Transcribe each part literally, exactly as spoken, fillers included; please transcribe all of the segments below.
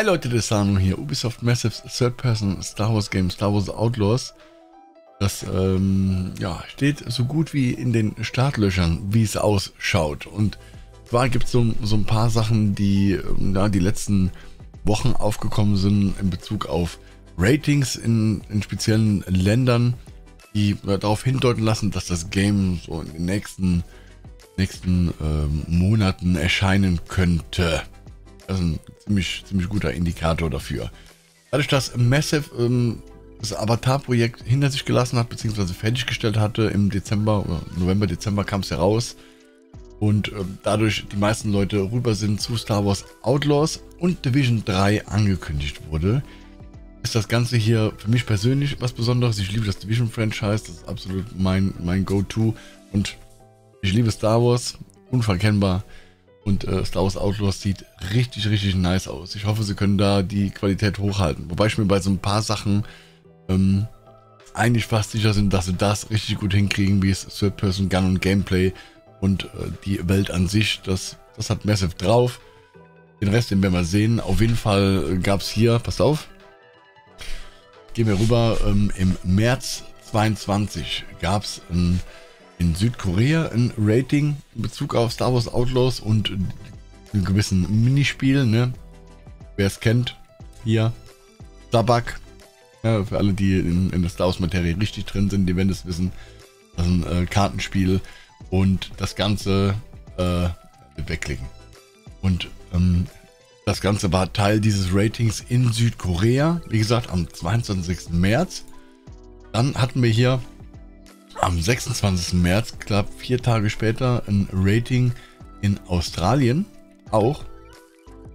Hi Leute, Dessano hier, Ubisoft Massive Third Person Star Wars Game Star Wars Outlaws. Das ähm, ja, steht so gut wie in den Startlöchern, wie es ausschaut. Und zwar gibt es so, so ein paar Sachen, die ja, die letzten Wochen aufgekommen sind in Bezug auf Ratings in, in speziellen Ländern, die äh, darauf hindeuten lassen, dass das Game so in den nächsten, nächsten äh, Monaten erscheinen könnte. Das ist ein ziemlich, ziemlich guter Indikator dafür. Dadurch, dass Massive ähm, das Avatar-Projekt hinter sich gelassen hat, beziehungsweise fertiggestellt hatte im Dezember, oder November, Dezember kam es heraus. Und ähm, dadurch die meisten Leute rüber sind zu Star Wars Outlaws und Division drei angekündigt wurde, ist das Ganze hier für mich persönlich was Besonderes. Ich liebe das Division-Franchise, das ist absolut mein, mein Go-To. Und ich liebe Star Wars, unverkennbar. Und äh, Star Wars Outlaws sieht richtig, richtig nice aus. Ich hoffe, sie können da die Qualität hochhalten. Wobei ich mir bei so ein paar Sachen ähm, eigentlich fast sicher bin, dass sie das richtig gut hinkriegen, wie es Third-Person-Gun und Gameplay und äh, die Welt an sich. Das, das hat Massive drauf. Den Rest, den werden wir sehen. Auf jeden Fall gab es hier, passt auf, gehen wir rüber, ähm, im März zweiundzwanzig gab es ein... in Südkorea ein Rating in Bezug auf Star Wars Outlaws und einem gewissen Minispiel, ne? Wer es kennt, hier, Sabak, ja, für alle, die in, in der Star Wars Materie richtig drin sind, die werden es wissen, das ist ein äh, Kartenspiel und das Ganze, äh, wegklicken. Und ähm, das Ganze war Teil dieses Ratings in Südkorea, wie gesagt, am zweiundzwanzigsten März. Dann hatten wir hier am sechsundzwanzigsten März, knapp vier Tage später, ein Rating in Australien. Auch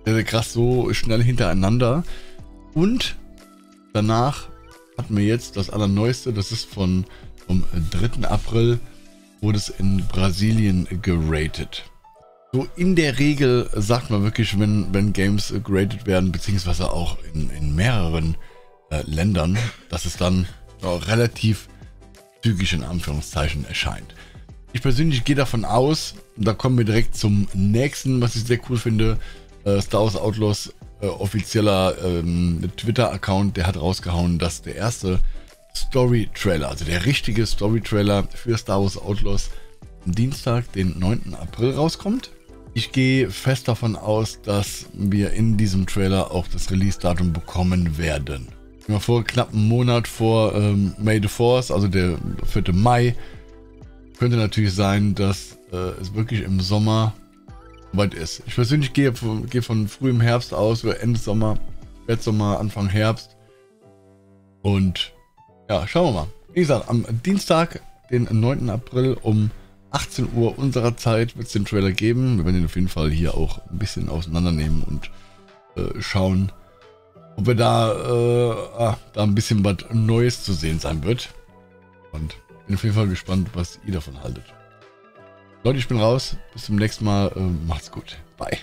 sehr, sehr krass, so schnell hintereinander. Und danach hatten wir jetzt das Allerneueste, das ist von vom dritten April, wurde es in Brasilien geratet. So in der Regel sagt man wirklich, wenn, wenn Games geratet werden, beziehungsweise auch in, in mehreren äh, Ländern, dass es dann auch relativ zügig in Anführungszeichen erscheint. Ich persönlich gehe davon aus, da kommen wir direkt zum nächsten, was ich sehr cool finde, äh, Star Wars Outlaws äh, offizieller ähm, Twitter-Account, der hat rausgehauen, dass der erste Story-Trailer, also der richtige Story-Trailer für Star Wars Outlaws am Dienstag, den neunten April rauskommt. Ich gehe fest davon aus, dass wir in diesem Trailer auch das Release-Datum bekommen werden. Vor knapp einem Monat vor ähm, May the fourth, also der vierte Mai, könnte natürlich sein, dass äh, es wirklich im Sommer weit ist. Ich persönlich gehe, gehe von frühem Herbst aus, Ende Sommer, Spätsommer, Anfang Herbst. Und ja, schauen wir mal. Wie gesagt, am Dienstag, den neunten April um achtzehn Uhr unserer Zeit wird es den Trailer geben. Wir werden ihn auf jeden Fall hier auch ein bisschen auseinandernehmen und äh, schauen, ob wir da, äh, ah, da ein bisschen was Neues zu sehen sein wird. Und bin auf jeden Fall gespannt, was ihr davon haltet. Leute, ich bin raus. Bis zum nächsten Mal. Äh, macht's gut. Bye.